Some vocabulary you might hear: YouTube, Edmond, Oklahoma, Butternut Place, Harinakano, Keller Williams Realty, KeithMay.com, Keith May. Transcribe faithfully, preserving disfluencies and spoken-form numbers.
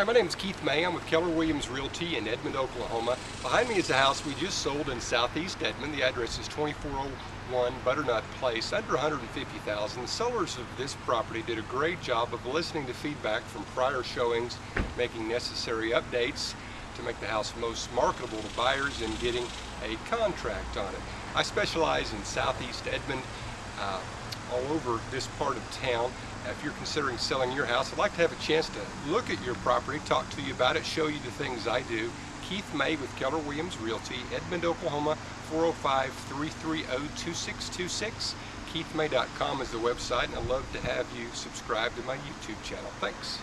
Hi, my name is Keith May. I'm with Keller Williams Realty in Edmond, Oklahoma. Behind me is the house we just sold in Southeast Edmond. The address is twenty-four oh one Butternut Place, under one hundred fifty thousand dollars. The sellers of this property did a great job of listening to feedback from prior showings, making necessary updates to make the house most marketable to buyers and getting a contract on it. I specialize in Southeast Edmond, uh, all over this part of town. If you're considering selling your house, I'd like to have a chance to look at your property, talk to you about it, show you the things I do. Keith May with Keller Williams Realty, Edmond, Oklahoma, four oh five, three three oh, two six two six. Keith May dot com is the website, and I'd love to have you subscribe to my YouTube channel. Thanks.